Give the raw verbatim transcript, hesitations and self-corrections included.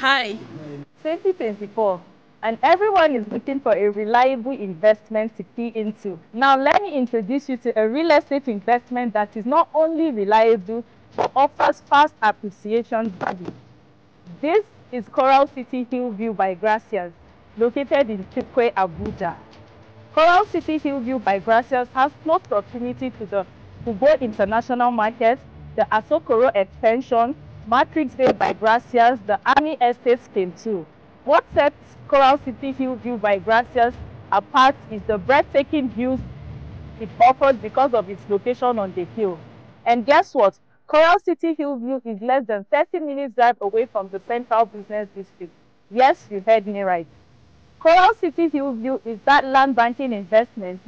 Hi. twenty twenty-four, and everyone is looking for a reliable investment to key into. Now, let me introduce you to a real estate investment that is not only reliable, but offers fast appreciation value. This is Coral City Hill View by Gracias, located in Jikwoyi, Abuja. Coral City Hill View by Gracias has close proximity to the Kugbo International Market, the Asokoro Extension, Matrix Bay by Gracias, the Army Estate Scheme two. What sets Coral City Hill View by Gracias apart is the breathtaking views it offers because of its location on the hill. And guess what? Coral City Hill View is less than thirty minutes drive away from the Central Business District. Yes, you heard me right. Coral City Hill View is that land banking investment.